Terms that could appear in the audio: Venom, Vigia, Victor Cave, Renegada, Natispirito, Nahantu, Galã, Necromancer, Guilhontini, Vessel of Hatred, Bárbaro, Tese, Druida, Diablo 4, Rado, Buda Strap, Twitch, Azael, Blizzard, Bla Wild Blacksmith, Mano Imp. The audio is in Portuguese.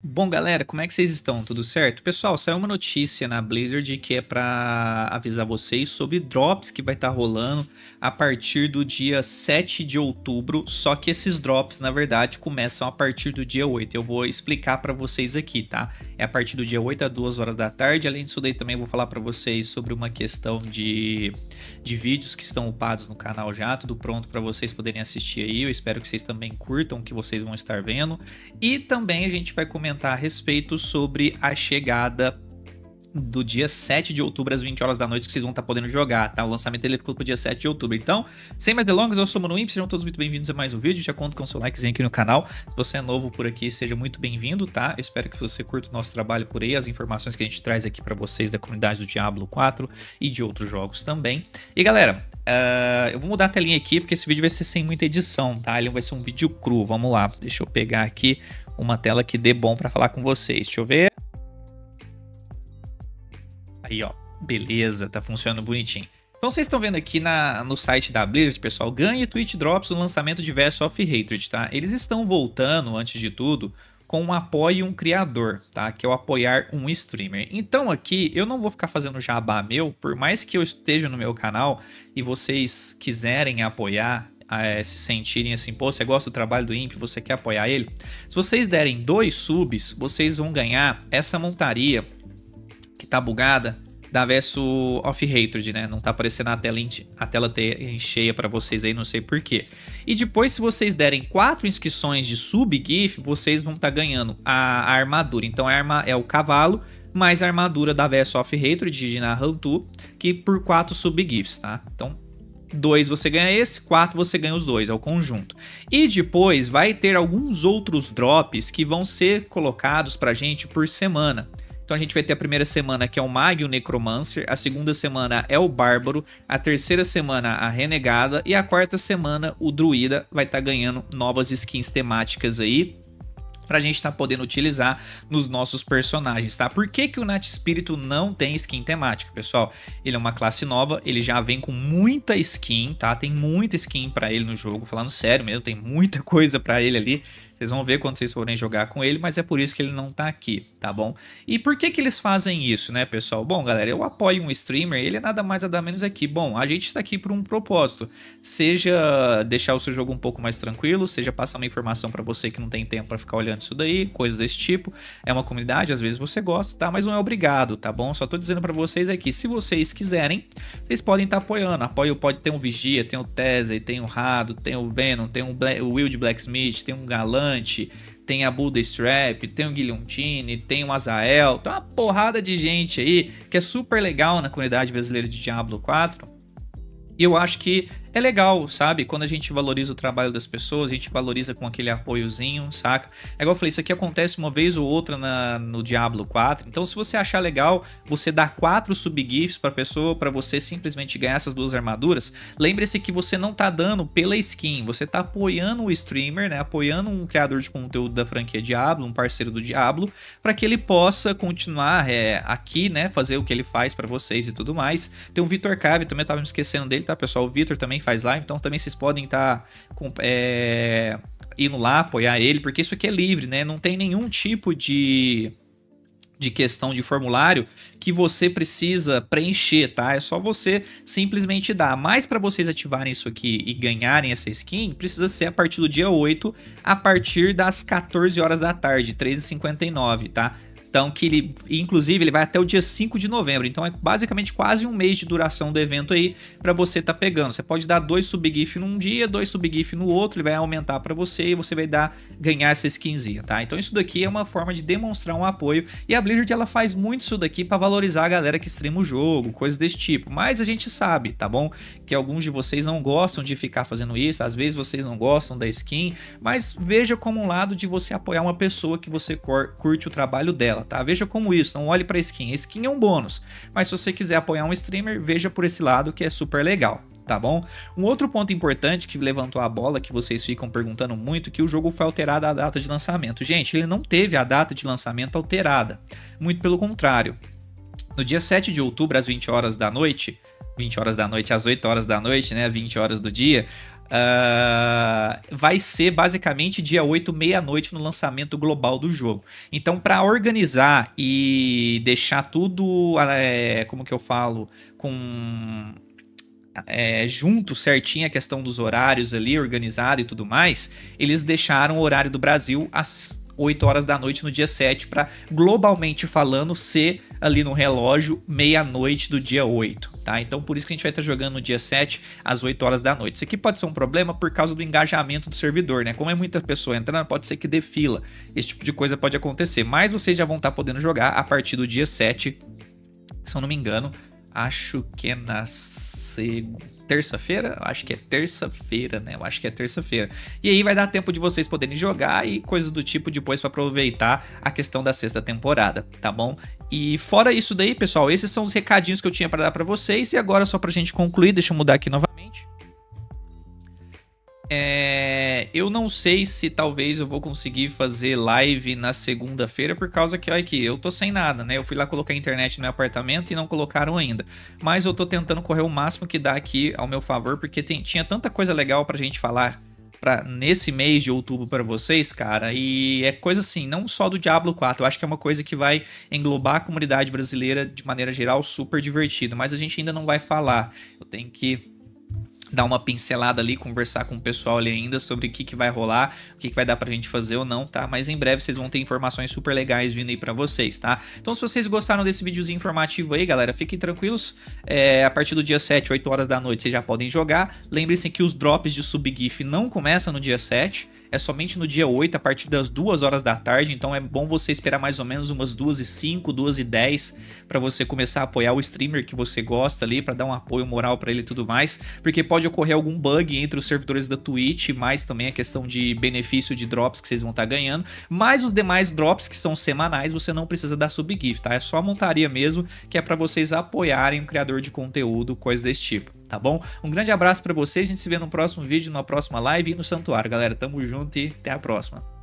Bom, galera, como é que vocês estão? Tudo certo? Pessoal, saiu uma notícia na Blizzard que é para avisar vocês sobre drops que vai estar rolando a partir do dia 7 de outubro, só que esses drops, na verdade, começam a partir do dia 8. Eu vou explicar para vocês aqui, tá? É a partir do dia 8 às 2 horas da tarde. Além disso daí, também vou falar para vocês sobre uma questão de vídeos que estão upados no canal já, tudo pronto para vocês poderem assistir aí. Eu espero que vocês também curtam o que vocês vão estar vendo. E também a gente vai comentar a respeito sobre a chegada do dia 7 de outubro às 20 horas da noite que vocês vão estar podendo jogar, tá? O lançamento ele ficou pro dia 7 de outubro. Então, sem mais delongas, eu sou o Mano Imp, sejam todos muito bem-vindos a mais um vídeo. Já conto com o seu likezinho aqui no canal. Se você é novo por aqui, seja muito bem-vindo, tá? Eu espero que você curta o nosso trabalho por aí, as informações que a gente traz aqui pra vocês da comunidade do Diablo 4 e de outros jogos também. E galera, eu vou mudar a telinha aqui porque esse vídeo vai ser sem muita edição, tá? Ele vai ser um vídeo cru, vamos lá. Deixa eu pegar aqui uma tela que dê bom pra falar com vocês, deixa eu ver. Aí, ó, beleza, tá funcionando bonitinho. Então vocês estão vendo aqui no site da Blizzard, pessoal, ganha Twitch Drops no lançamento de Vessel of Hatred, tá? Eles estão voltando, antes de tudo, com um apoio um criador, tá? Que é o apoiar um streamer. Então aqui eu não vou ficar fazendo jabá meu, por mais que eu esteja no meu canal e vocês quiserem apoiar, se sentirem assim, pô, você gosta do trabalho do Imp, você quer apoiar ele? Se vocês derem 2 subs, vocês vão ganhar essa montaria que tá bugada da Vessel of Hatred, né? Não tá aparecendo a tela cheia pra vocês aí, não sei porquê. E depois, se vocês derem 4 inscrições de sub-gif, vocês vão estar ganhando a armadura. Então, é o cavalo mais a armadura da Vessel of Hatred de Nahantu, que por 4 sub-gifs, tá? Então, 2 você ganha esse, 4 você ganha os 2, é o conjunto. E depois vai ter alguns outros drops que vão ser colocados pra gente por semana. Então a gente vai ter a primeira semana que é o Mago e o Necromancer, a segunda semana é o Bárbaro, a terceira semana a Renegada e a quarta semana o Druida vai estar ganhando novas skins temáticas aí pra gente estar podendo utilizar nos nossos personagens, tá? Por que que o Natispirito não tem skin temática, pessoal? Ele é uma classe nova, ele já vem com muita skin, tá? Tem muita skin pra ele no jogo, falando sério mesmo, tem muita coisa pra ele ali. Vocês vão ver quando vocês forem jogar com ele, mas é por isso que ele não tá aqui, tá bom? E por que que eles fazem isso, né, pessoal? Bom, galera, eu apoio um streamer, ele é nada mais nada menos aqui. Bom, a gente tá aqui por um propósito, seja deixar o seu jogo um pouco mais tranquilo, seja passar uma informação pra você que não tem tempo pra ficar olhando isso daí, coisas desse tipo. É uma comunidade, às vezes você gosta, tá? Mas não é obrigado, tá bom? Só tô dizendo pra vocês aqui, se vocês quiserem, vocês podem estar apoiando. Apoio pode ter um Vigia, tem o Tese, tem o Rado, tem o Venom, tem o Bla Wild Blacksmith, tem um Galã, tem a Buda Strap, tem o Guilhontini, tem o Azael, tem uma porrada de gente aí que é super legal na comunidade brasileira de Diablo 4. E eu acho que é legal, sabe? Quando a gente valoriza o trabalho das pessoas, a gente valoriza com aquele apoiozinho, saca? É igual eu falei, isso aqui acontece uma vez ou outra no Diablo 4. Então, se você achar legal, você dá 4 sub-gifts pra pessoa, pra você simplesmente ganhar essas 2 armaduras. Lembre-se que você não tá dando pela skin, você tá apoiando o streamer, né? Apoiando um criador de conteúdo da franquia Diablo, um parceiro do Diablo, pra que ele possa continuar aqui, né? Fazer o que ele faz pra vocês e tudo mais. Tem o Victor Cave, também eu tava me esquecendo dele, tá, pessoal? O Victor também faz live, então também vocês podem estar indo lá apoiar ele, porque isso aqui é livre, né? Não tem nenhum tipo de questão de formulário que você precisa preencher, tá? É só você simplesmente dar. Mas para vocês ativarem isso aqui e ganharem essa skin, precisa ser a partir do dia 8, a partir das 14 horas da tarde, 13h59, tá? Então, que ele, inclusive, ele vai até o dia 5 de novembro. Então, é basicamente quase um mês de duração do evento aí pra você tá pegando. Você pode dar 2 sub-gif num dia, 2 sub-gif no outro, ele vai aumentar pra você e você vai ganhar essa skinzinha, tá? Então, isso daqui é uma forma de demonstrar um apoio. E a Blizzard, ela faz muito isso daqui pra valorizar a galera que streama o jogo, coisas desse tipo. Mas a gente sabe, tá bom? Que alguns de vocês não gostam de ficar fazendo isso, às vezes vocês não gostam da skin, mas veja como um lado de você apoiar uma pessoa que você curte o trabalho dela. Tá? Veja como isso, não olhe pra skin. A skin é um bônus, mas se você quiser apoiar um streamer, veja por esse lado que é super legal, tá bom? Um outro ponto importante que levantou a bola, que vocês ficam perguntando muito, que o jogo foi alterado a data de lançamento. Gente, ele não teve a data de lançamento alterada, muito pelo contrário. No dia 7 de outubro, às 20 horas da noite, às 8 horas da noite, né, 20 horas do dia, vai ser basicamente dia 8, meia-noite, no lançamento global do jogo. Então, para organizar e deixar tudo, como que eu falo, com... junto certinho a questão dos horários ali, organizado e tudo mais, eles deixaram o horário do Brasil às 8 horas da noite no dia 7, para globalmente falando ser ali no relógio meia-noite do dia 8, tá? Então por isso que a gente vai estar jogando no dia 7 às 8 horas da noite. Isso aqui pode ser um problema por causa do engajamento do servidor, né? Como é muita pessoa entrando, pode ser que dê fila, esse tipo de coisa pode acontecer, mas vocês já vão estar podendo jogar a partir do dia 7, se eu não me engano. Acho que é na terça-feira, acho que é terça-feira, né? Eu acho que é terça-feira. E aí vai dar tempo de vocês poderem jogar e coisas do tipo depois para aproveitar a questão da sexta temporada, tá bom? E fora isso daí, pessoal, esses são os recadinhos que eu tinha para dar para vocês. E agora só pra gente concluir, deixa eu mudar aqui novamente. Eu não sei se talvez eu vou conseguir fazer live na segunda-feira, por causa que, olha aqui, eu tô sem nada, né? Eu fui lá colocar a internet no meu apartamento e não colocaram ainda. Mas eu tô tentando correr o máximo que dá aqui ao meu favor, porque tinha tanta coisa legal pra gente falar nesse mês de outubro pra vocês, cara. E é coisa assim, não só do Diablo 4, eu acho que é uma coisa que vai englobar a comunidade brasileira de maneira geral, super divertido. Mas a gente ainda não vai falar, eu tenho que... dar uma pincelada ali, conversar com o pessoal ali ainda sobre o que vai rolar, o que vai dar pra gente fazer ou não, tá? Mas em breve vocês vão ter informações super legais vindo aí pra vocês, tá? Então se vocês gostaram desse videozinho informativo aí, galera, fiquem tranquilos. A partir do dia 7, 8 horas da noite, vocês já podem jogar. Lembrem-se que os drops de subgif não começam no dia 7, é somente no dia 8, a partir das 2 horas da tarde, então é bom você esperar mais ou menos umas 2h05, 2h10, pra você começar a apoiar o streamer que você gosta ali, pra dar um apoio moral pra ele e tudo mais, porque pode ocorrer algum bug entre os servidores da Twitch, mais também a questão de benefício de drops que vocês vão estar ganhando, mas os demais drops que são semanais, você não precisa dar subgift, tá? É só a montaria mesmo, que é pra vocês apoiarem o criador de conteúdo, coisa desse tipo, tá bom? Um grande abraço pra vocês, a gente se vê no próximo vídeo, na próxima live e no Santuário, galera, tamo junto e até a próxima.